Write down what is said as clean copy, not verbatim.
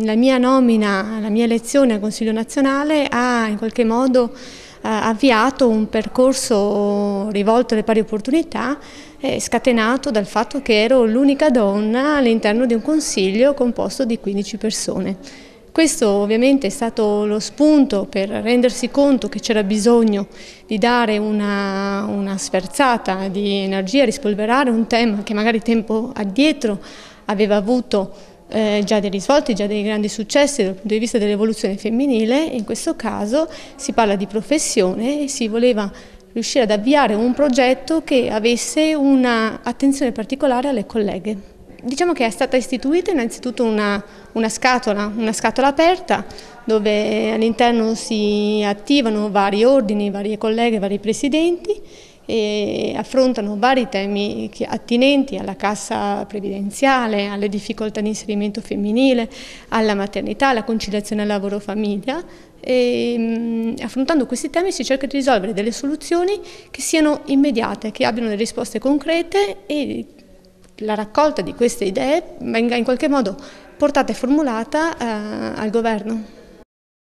La mia nomina, la mia elezione al Consiglio nazionale ha in qualche modo avviato un percorso rivolto alle pari opportunità, scatenato dal fatto che ero l'unica donna all'interno di un Consiglio composto di 15 persone. Questo ovviamente è stato lo spunto per rendersi conto che c'era bisogno di dare una sferzata di energia, rispolverare un tema che magari tempo addietro aveva avuto già dei risvolti, già dei grandi successi dal punto di vista dell'evoluzione femminile. In questo caso si parla di professione e si voleva riuscire ad avviare un progetto che avesse un'attenzione particolare alle colleghe. Diciamo che è stata istituita innanzitutto una scatola aperta dove all'interno si attivano vari ordini, varie colleghe, vari presidenti e affrontano vari temi attinenti alla cassa previdenziale, alle difficoltà di inserimento femminile, alla maternità, alla conciliazione lavoro-famiglia. Affrontando questi temi si cerca di risolvere delle soluzioni che siano immediate, che abbiano delle risposte concrete e la raccolta di queste idee venga in qualche modo portata e formulata al governo.